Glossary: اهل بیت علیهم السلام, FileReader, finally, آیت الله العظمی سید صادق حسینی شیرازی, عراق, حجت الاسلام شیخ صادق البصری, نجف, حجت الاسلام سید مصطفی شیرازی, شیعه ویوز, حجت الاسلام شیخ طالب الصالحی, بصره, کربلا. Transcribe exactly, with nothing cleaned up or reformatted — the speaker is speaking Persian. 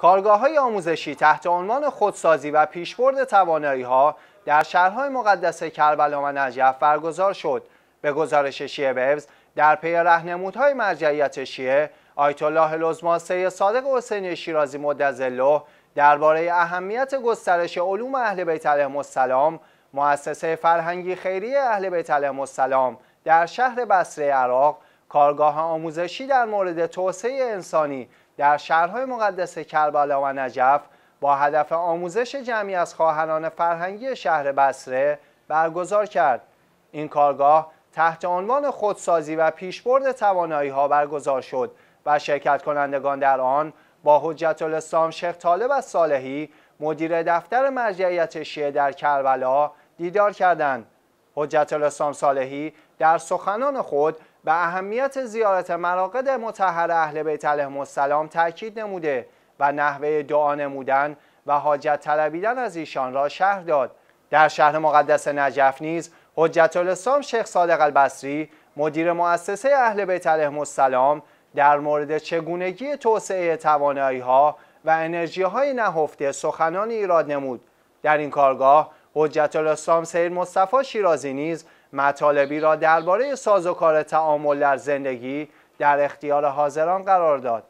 کارگاه‌های آموزشی تحت عنوان خودسازی و پیشبرد توانایی‌ها در شهرهای مقدس کربلا و نجف برگزار شد. به گزارش شیعه ویوز، در پی رهنمودهای مرجعیت شیعه، آیت الله العظمی سید صادق حسینی شیرازی مدظله درباره اهمیت گسترش علوم اهل بیت علیهم السلام، مؤسسه فرهنگی خیریه اهل بیت علیهم السلام در شهر بصره عراق، کارگاه آموزشی در مورد توسعه انسانی در شهرهای مقدس کربلا و نجف با هدف آموزش جمعی از خواهران فرهنگی شهر بصره برگزار کرد. این کارگاه تحت عنوان خودسازی و پیشبرد توانایی‌ها برگزار شد و شرکت کنندگان در آن با حجت الاسلام شیخ طالب الصالحی، مدیر دفتر مرجعیت شیعه در کربلا، دیدار کردند. حجت الاسلام صالحی در سخنان خود به اهمیت زیارت مراقد مطهر اهل بیت علیهم السلام تاکید نموده و نحوه دعا نمودن و حاجت طلبیدن از ایشان را شرح داد. در شهر مقدس نجف نیز حجت الاسلام شیخ صادق البصری، مدیر مؤسسه اهل بیت علیهم السلام، در مورد چگونگی توسعه توانایی‌ها و انرژی‌های نهفته سخنان ایراد نمود. در این کارگاه حجت الاسلام سید مصطفی شیرازی نیز مطالبی را درباره سازوکار تعامل در زندگی در اختیار حاضران قرار داد.